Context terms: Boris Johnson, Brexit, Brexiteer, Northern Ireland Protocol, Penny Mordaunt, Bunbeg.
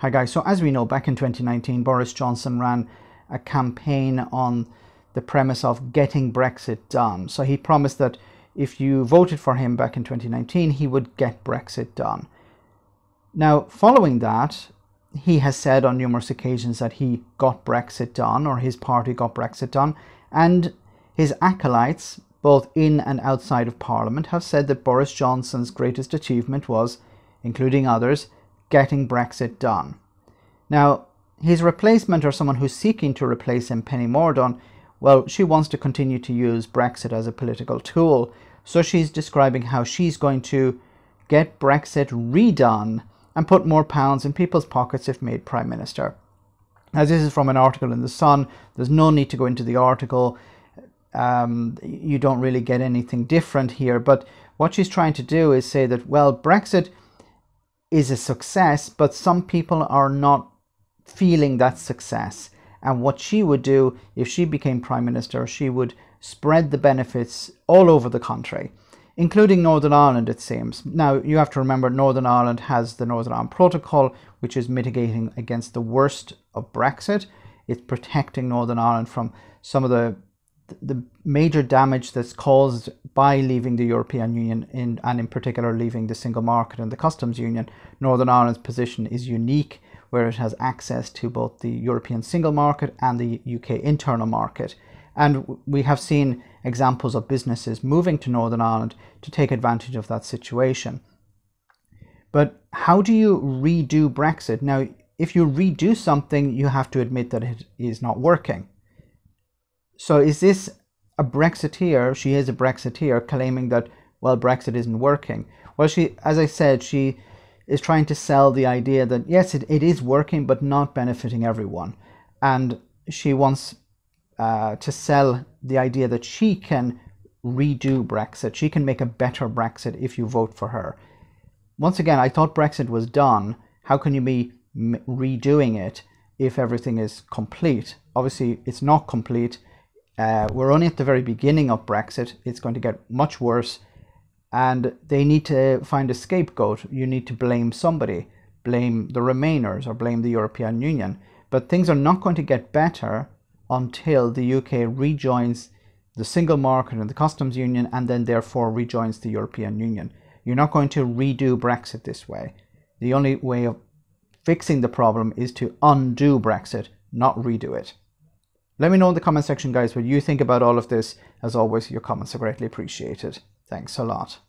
Hi guys, so as we know, back in 2019, Boris Johnson ran a campaign on the premise of getting Brexit done. So he promised that if you voted for him back in 2019, he would get Brexit done. Now, following that, he has said on numerous occasions that he got Brexit done, or his party got Brexit done, and his acolytes, both in and outside of Parliament, have said that Boris Johnson's greatest achievement was, including others, getting Brexit done. Now, his replacement, or someone who's seeking to replace him, Penny Mordaunt, well, she wants to continue to use Brexit as a political tool, so she's describing how she's going to get Brexit redone and put more pounds in people's pockets if made Prime Minister. As this is from an article in The Sun, there's no need to go into the article. You don't really get anything different here, but what she's trying to do is say that, well, Brexit is a success, but some people are not feeling that success. And what she would do if she became Prime Minister, she would spread the benefits all over the country, including Northern Ireland, it seems. Now, you have to remember, Northern Ireland has the Northern Ireland Protocol, which is mitigating against the worst of Brexit. It's protecting Northern Ireland from some of the major damage that's caused by leaving the European Union, and in particular leaving the single market and the customs union. Northern Ireland's position is unique, where it has access to both the European single market and the UK internal market. And we have seen examples of businesses moving to Northern Ireland to take advantage of that situation. But how do you redo Brexit? Now, if you redo something, you have to admit that it is not working. So is this a Brexiteer? She is a Brexiteer claiming that, well, Brexit isn't working. Well, she, as I said, she is trying to sell the idea that, yes, it is working, but not benefiting everyone. And she wants to sell the idea that she can redo Brexit. She can make a better Brexit if you vote for her. Once again, I thought Brexit was done. How can you be redoing it if everything is complete? Obviously, it's not complete. We're only at the very beginning of Brexit. It's going to get much worse, and they need to find a scapegoat. You need to blame somebody, blame the Remainers or blame the European Union. But things are not going to get better until the UK rejoins the single market and the customs union, and then therefore rejoins the European Union. You're not going to redo Brexit this way. The only way of fixing the problem is to undo Brexit, not redo it. Let me know in the comment section, guys, what you think about all of this. As always, your comments are greatly appreciated. Thanks a lot.